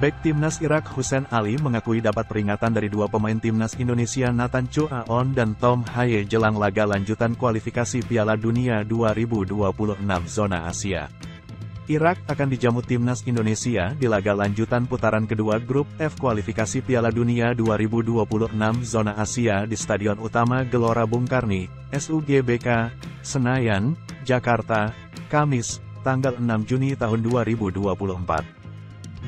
Bek Timnas Irak Hussein Ali mengakui dapat peringatan dari dua pemain Timnas Indonesia Nathan Tjoe-A-On dan Thom Haye jelang laga lanjutan kualifikasi Piala Dunia 2026 zona Asia. Irak akan dijamu Timnas Indonesia di laga lanjutan putaran kedua grup F kualifikasi Piala Dunia 2026 zona Asia di Stadion Utama Gelora Bung Karno, SUGBK, Senayan, Jakarta, Kamis, tanggal 6 Juni tahun 2024.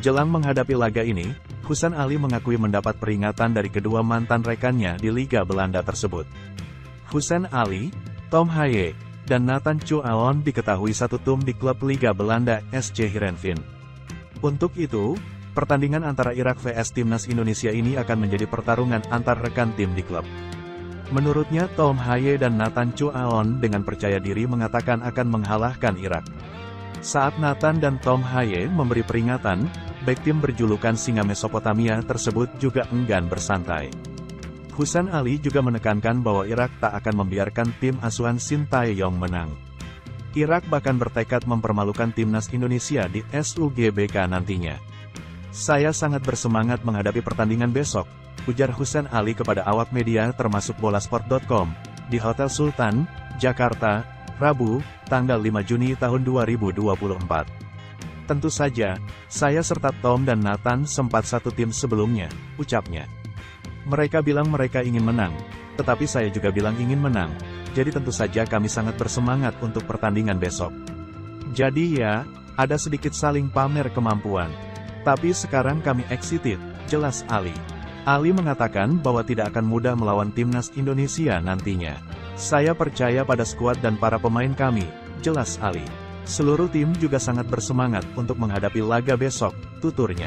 Jelang menghadapi laga ini, Hussein Ali mengakui mendapat peringatan dari kedua mantan rekannya di Liga Belanda tersebut. Hussein Ali, Thom Haye, dan Nathan Tjoe-A-On diketahui satu tim di klub Liga Belanda SC Hirenvin. Untuk itu, pertandingan antara Irak vs Timnas Indonesia ini akan menjadi pertarungan antar rekan tim di klub. Menurutnya Thom Haye dan Nathan Tjoe-A-On dengan percaya diri mengatakan akan menghalahkan Irak. Saat Nathan dan Thom Haye memberi peringatan, bek tim berjulukan Singa Mesopotamia tersebut juga enggan bersantai. Hussein Ali juga menekankan bahwa Irak tak akan membiarkan tim asuhan Sintayong menang. Irak bahkan bertekad mempermalukan timnas Indonesia di SUGBK nantinya. "Saya sangat bersemangat menghadapi pertandingan besok," ujar Hussein Ali kepada awak media termasuk bolasport.com, di Hotel Sultan, Jakarta, Rabu, tanggal 5 Juni tahun 2024. "Tentu saja, saya serta Thom dan Nathan sempat satu tim sebelumnya," ucapnya. "Mereka bilang mereka ingin menang, tetapi saya juga bilang ingin menang, jadi tentu saja kami sangat bersemangat untuk pertandingan besok. Jadi ya, ada sedikit saling pamer kemampuan. Tapi sekarang kami excited," jelas Ali. Ali mengatakan bahwa tidak akan mudah melawan timnas Indonesia nantinya. "Saya percaya pada skuad dan para pemain kami," jelas Ali. "Seluruh tim juga sangat bersemangat untuk menghadapi laga besok," tuturnya.